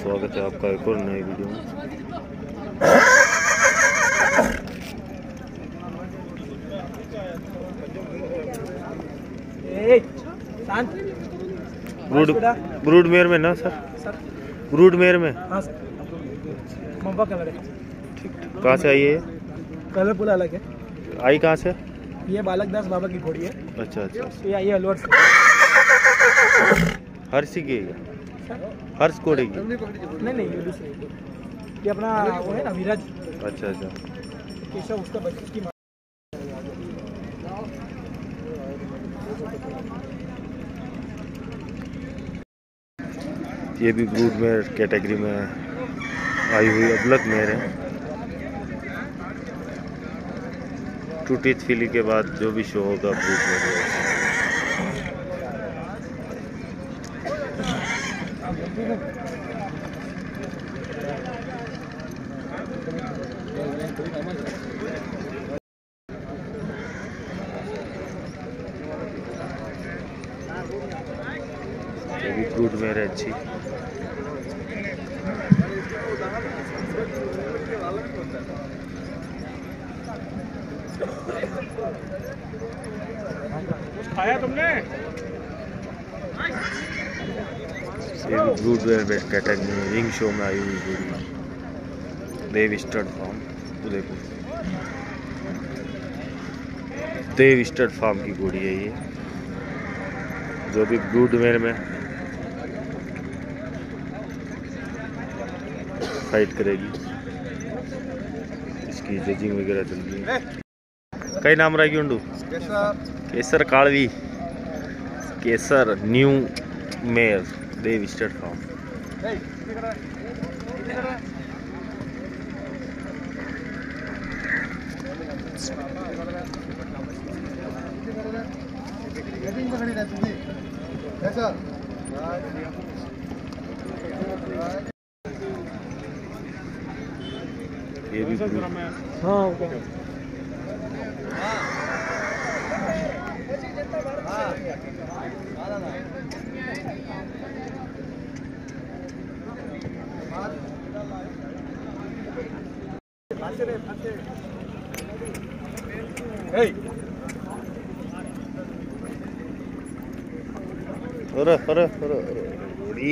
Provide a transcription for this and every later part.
स्वागत है आपका एक और नए वीडियो में। ब्रूडमेयर में ना सर, ब्रूडमेयर में कहाँ से आई है? कलर पूरा अलग है। आई कहाँ से? ये बालक दास बाबा की घोड़ी है। अच्छा अच्छा, ये अलवर से। हर्ष की हर्ष कोड़े की? नहीं नहीं, ये दूसरी, ये अपना वो है ना विराज। अच्छा अच्छा, कैसा उसका बच्चे की ये भी ब्रूडमेयर कैटेगरी में आई हुई अबलक मेयर है। टू टीथ फिली के बाद जो भी शो होगा फ्रूट में रहे। अच्छी खाया तुमने? ब्रूडवेयर कैटेगरी में रिंग शो में आई हुई जोड़ी। Dev stud farm Udaipur, Dev stud farm की घोड़ी है ये, जो भी ब्रूडवेयर में फाइट करेगी। इसकी जजिंग वगैरह चल रही है। कई नाम रहा क्यों? Kesar Kalvi, Kesar new mare, Dev state farm. ये भी हाँ अरे अरे अरे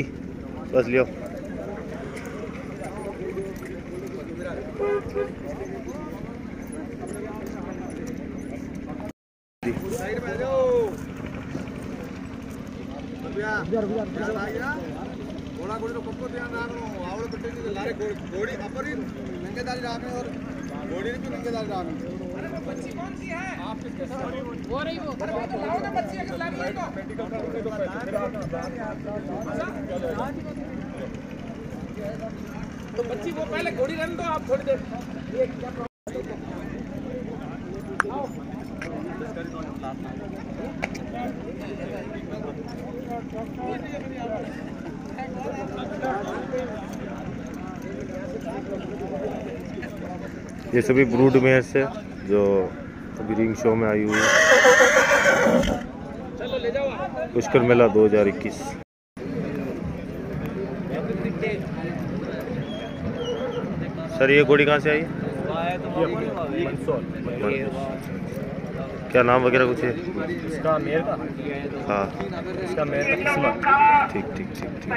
बस लियो। तो बच्ची वो पहले घोड़ी रहने दो आप थोड़ी देर। ये सभी ब्रूड मेयर से जो अभी रिंग शो में आई हुई है। पुष्कर मेला 2021। सर ये घोड़ी कहाँ से आई है? क्या नाम वगैरह कुछ है इसका? मेयर का? हाँ इसका मेयर का। ठीक ठीक ठीक ठीक।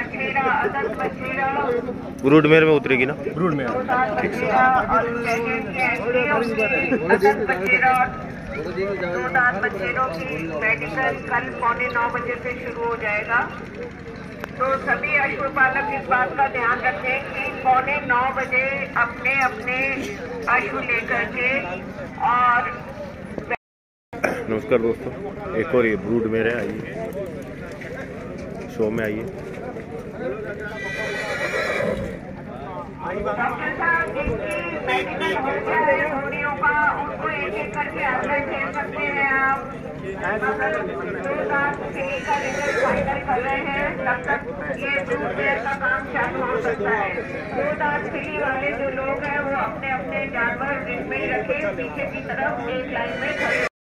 ब्रूड मेयर में उतरेगी ना? ब्रूड मेयर, ठीक से शुरू हो जाएगा। तो सभी अश्वपालक इस बात का ध्यान रखें कि 9:15 बजे अपने अपने अश्व लेकर के। और नमस्कार दोस्तों, एक और ये ब्रूड मेयर है, आइए शो में आइए। डॉक्टर साहब जिनकी मेडिकल होलियों का उनको एक-एक करके अपडेट दे सकते हैं आप। का रिजल्ट फाइनल कर रहे हैं, तब तक ये ब्रूड मेयर का काम चालू हो सकता है। 2 दांत फिली वाले जो लोग हैं वो अपने अपने जानवर जिनमें रखे, पीछे की तरफ एक लाइन में खड़े।